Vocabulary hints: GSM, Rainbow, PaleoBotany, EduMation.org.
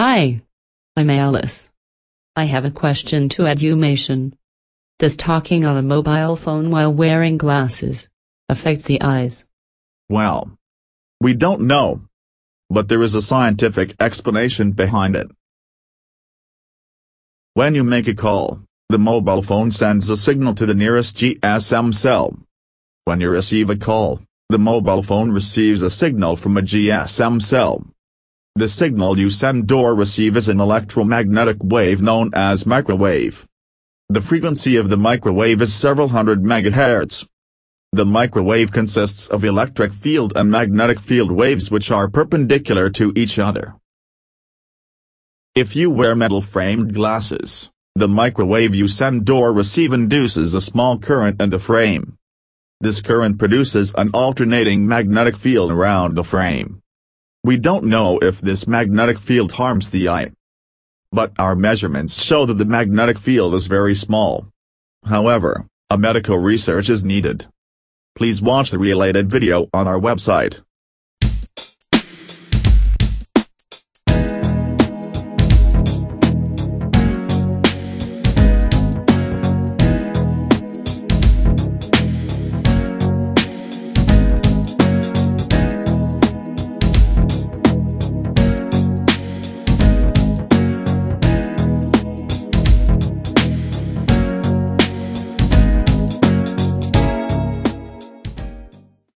Hi, I'm Alice. I have a question to EduMation. Does talking on a mobile phone while wearing glasses affect the eyes? Well, we don't know, but there is a scientific explanation behind it. When you make a call, the mobile phone sends a signal to the nearest GSM cell. When you receive a call, the mobile phone receives a signal from a GSM cell. The signal you send or receive is an electromagnetic wave known as microwave. The frequency of the microwave is several hundred megahertz. The microwave consists of electric field and magnetic field waves which are perpendicular to each other. If you wear metal-framed glasses, the microwave you send or receive induces a small current in the frame. This current produces an alternating magnetic field around the frame. We don't know if this magnetic field harms the eye, but our measurements show that the magnetic field is very small. However, a medical research is needed. Please watch the related video on our website.